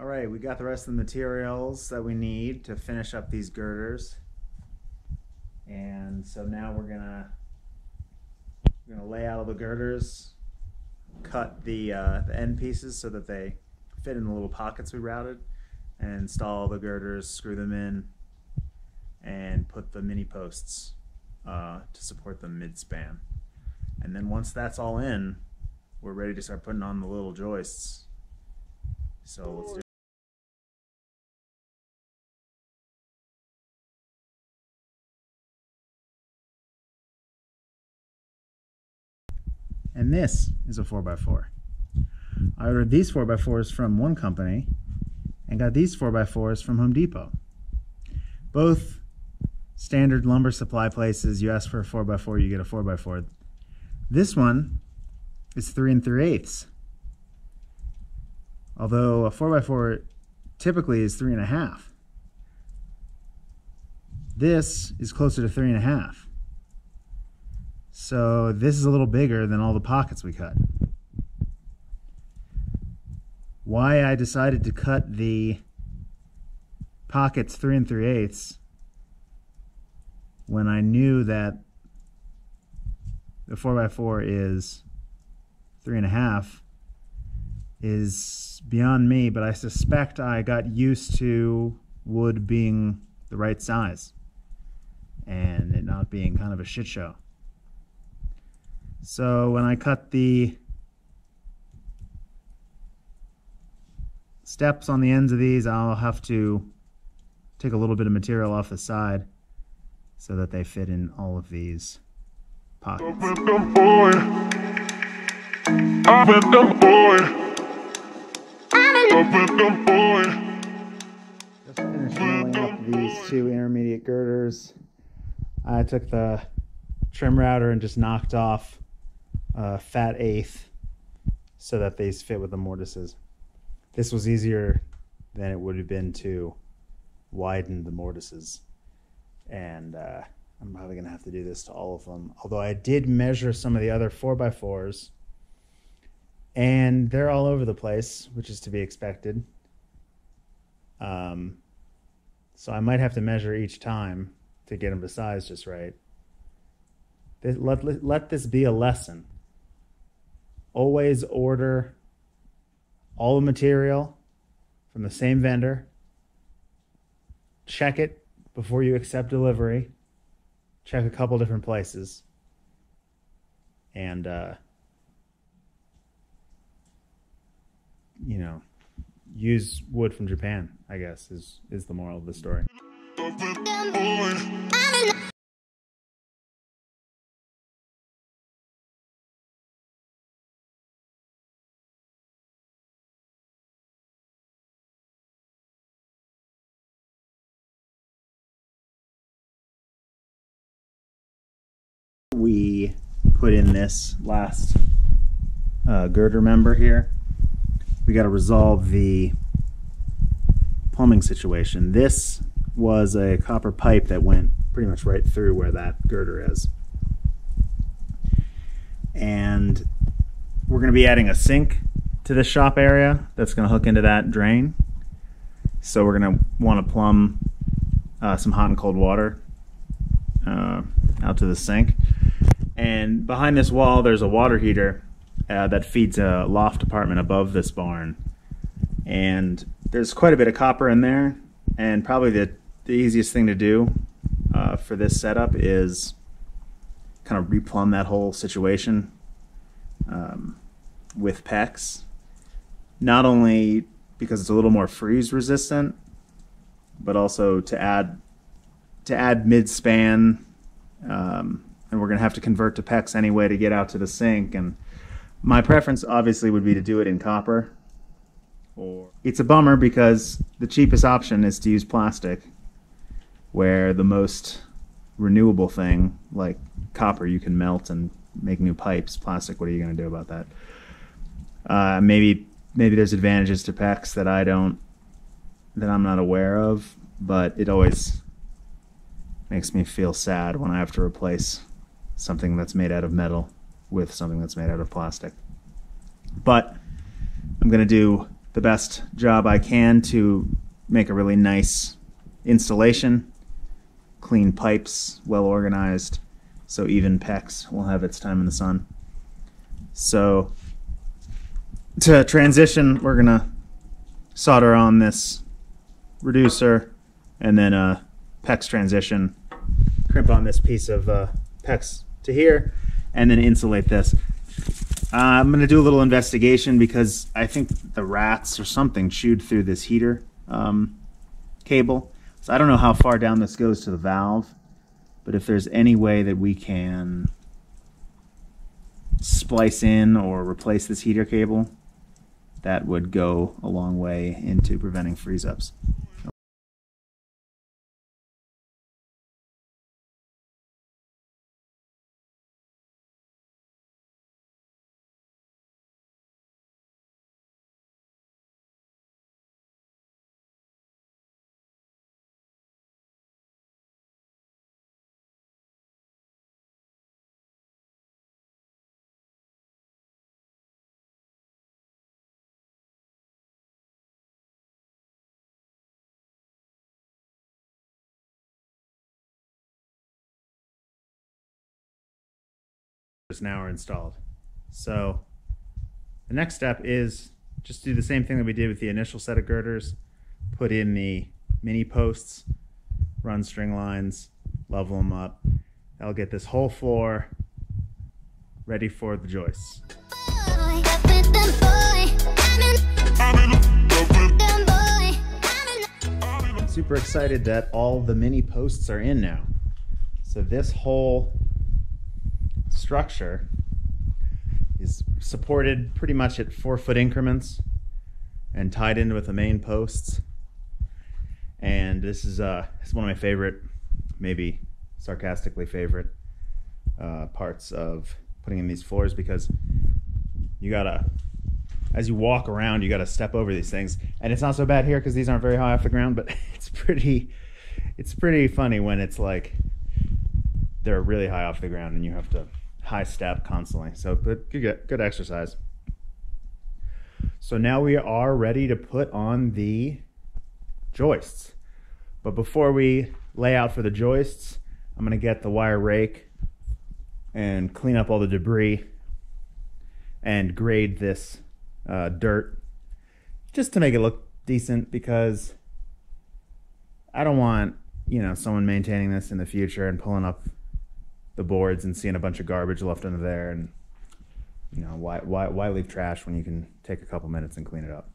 All right, we got the rest of the materials that we need to finish up these girders. And so now we're gonna lay out all the girders, cut the end pieces so that they fit in the little pockets we routed, and install the girders, screw them in, and put the mini posts to support them mid-span. And then once that's all in, we're ready to start putting on the little joists. So let's do it. And this is a 4x4. I ordered these 4x4s from one company and got these 4x4s from Home Depot. Both standard lumber supply places, you ask for a 4x4, you get a 4x4. This one is 3 3/8. Although a 4x4 typically is 3 1/2. This is closer to 3 1/2. So this is a little bigger than all the pockets we cut. Why I decided to cut the pockets 3 3/8 when I knew that the 4x4 is 3 1/2 is beyond me, but I suspect I got used to wood being the right size and it not being kind of a shit show. So when I cut the steps on the ends of these, I'll have to take a little bit of material off the side so that they fit in all of these pockets. Just finished nailing up these two intermediate girders. I took the trim router and just knocked off a fat 1/8 so that these fit with the mortises. This was easier than it would have been to widen the mortises. And I'm probably going to have to do this to all of them. Although I did measure some of the other 4x4s, and they're all over the place, which is to be expected. So I might have to measure each time to get them to size just right. Let this be a lesson. Always order all the material from the same vendor. Check it before you accept delivery. Check a couple different places. And, you know, use wood from Japan, I guess, is the moral of the story. We put in this last girder member here. We got to resolve the plumbing situation. This was a copper pipe that went pretty much right through where that girder is. And we're going to be adding a sink to the shop area that's going to hook into that drain. So we're going to want to plumb some hot and cold water out to the sink. And behind this wall, there's a water heater that feeds a loft apartment above this barn, and there's quite a bit of copper in there. And probably the easiest thing to do for this setup is kind of replumb that whole situation with PEX, not only because it's a little more freeze resistant, but also to add mid-span. And we're gonna have to convert to PEX anyway to get out to the sink, and my preference obviously would be to do it in copper. It's a bummer because the cheapest option is to use plastic, where the most renewable thing, like copper, you can melt and make new pipes. Plastic, what are you going to do about that? Maybe there's advantages to PEX that I'm not aware of, but it always makes me feel sad when I have to replace something that's made out of metal with something that's made out of plastic. But I'm going to do the best job I can to make a really nice installation. Clean pipes, well organized, so even PEX will have its time in the sun. So to transition, we're gonna solder on this reducer and then a PEX transition, crimp on this piece of PEX to here, and then insulate this. I'm gonna do a little investigation because I think the rats or something chewed through this heater cable. So I don't know how far down this goes to the valve, but if there's any way that we can splice in or replace this heater cable, that would go a long way into preventing freeze-ups. Now are installed. So the next step is just do the same thing that we did with the initial set of girders, put in the mini posts, run string lines, level them up. That'll get this whole floor ready for the joists. Super excited that all the mini posts are in now. So this whole structure is supported pretty much at 4-foot increments and tied in with the main posts. And this is it's one of my favorite, maybe sarcastically favorite, parts of putting in these floors, because you gotta, as you walk around, you gotta step over these things. And it's not so bad here because these aren't very high off the ground, but it's pretty funny when it's like they're really high off the ground and you have to high step constantly. So but good exercise. So now we are ready to put on the joists, but before we lay out for the joists, I'm going to get the wire rake and clean up all the debris and grade this dirt just to make it look decent, because I don't want, you know, someone maintaining this in the future and pulling up the boards and seeing a bunch of garbage left under there. And you know, why leave trash when you can take a couple minutes and clean it up?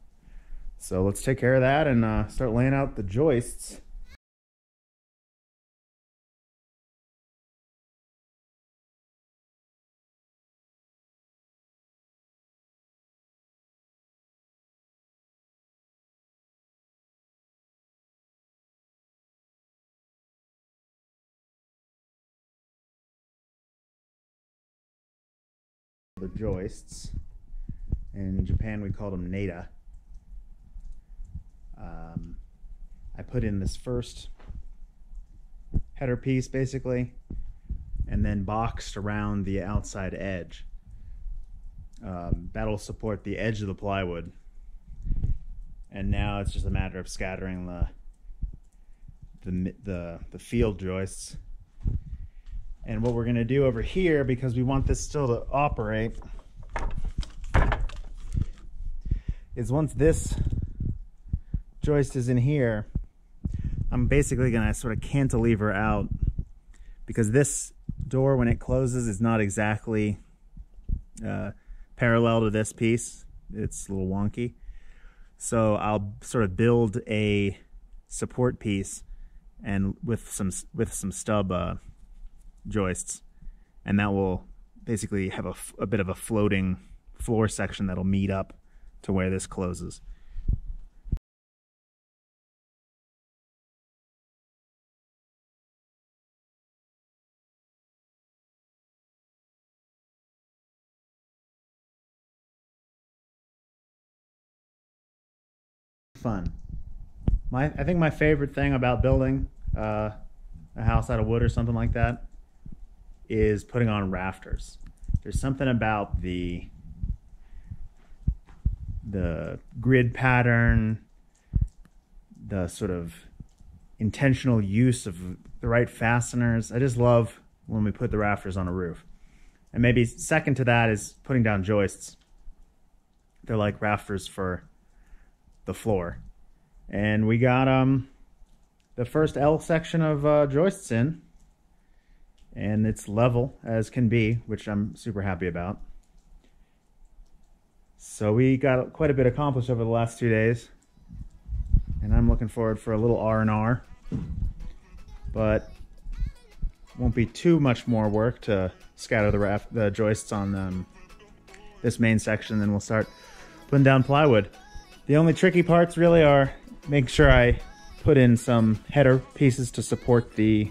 So let's take care of that and start laying out the joists. The joists, and in Japan we called them nata. I put in this first header piece basically, and then boxed around the outside edge. That'll support the edge of the plywood, and now it's just a matter of scattering the field joists. And what we're going to do over here, because we want this still to operate, is once this joist is in here, I'm basically going to sort of cantilever out, because this door, when it closes, is not exactly parallel to this piece. It's a little wonky. So I'll sort of build a support piece and with some stub joists, and that will basically have a bit of a floating floor section that'll meet up to where this closes. Fun. I think my favorite thing about building a house out of wood or something like that is putting on rafters. There's something about the the grid pattern, the sort of intentional use of the right fasteners. I just love when we put the rafters on a roof. And maybe second to that is putting down joists. They're like rafters for the floor. And we got the first L section of joists in, and it's level as can be, which I'm super happy about. So we got quite a bit accomplished over the last 2 days, and I'm looking forward for a little R&R, but won't be too much more work to scatter the joists on this main section. Then we'll start putting down plywood. The only tricky parts really are making sure I put in some header pieces to support the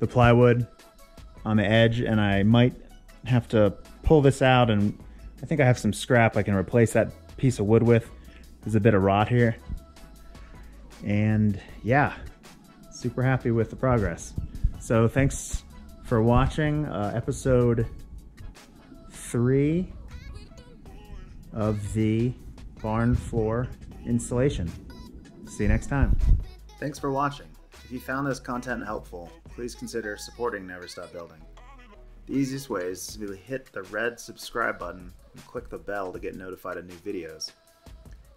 plywood on the edge, and I might have to pull this out, and I think I have some scrap I can replace that piece of wood with. There's a bit of rot here. And yeah, super happy with the progress. So thanks for watching episode 3 of the barn floor installation. See you next time. Thanks for watching. If you found this content helpful, please consider supporting Never Stop Building. The easiest way is to hit the red subscribe button and click the bell to get notified of new videos.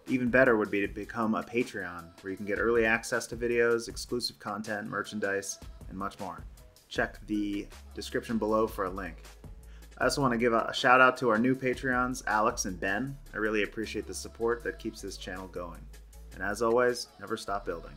Even better would be to become a Patreon, where you can get early access to videos, exclusive content, merchandise, and much more. Check the description below for a link. I also want to give a shout out to our new Patreons, Alex and Ben. I really appreciate the support that keeps this channel going. And as always, never stop building.